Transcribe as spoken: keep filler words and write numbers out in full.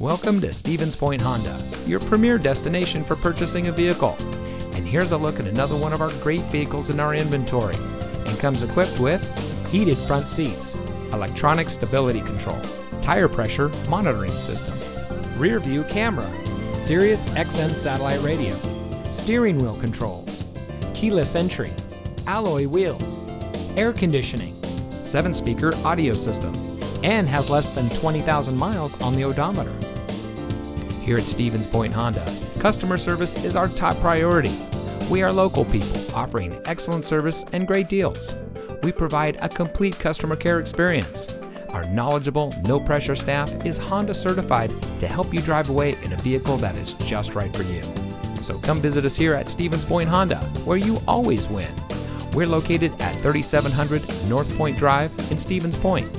Welcome to Stevens Point Honda, your premier destination for purchasing a vehicle. And here's a look at another one of our great vehicles in our inventory, and comes equipped with heated front seats, electronic stability control, tire pressure monitoring system, rear view camera, Sirius X M satellite radio, steering wheel controls, keyless entry, alloy wheels, air conditioning, seven speaker audio system, and has less than twenty thousand miles on the odometer. Here at Stevens Point Honda, customer service is our top priority. We are local people offering excellent service and great deals. We provide a complete customer care experience. Our knowledgeable, no-pressure staff is Honda certified to help you drive away in a vehicle that is just right for you. So come visit us here at Stevens Point Honda, where you always win. We're located at thirty-seven hundred North Point Drive in Stevens Point.